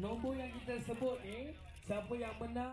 Nombor yang kita sebut ni, siapa yang menang?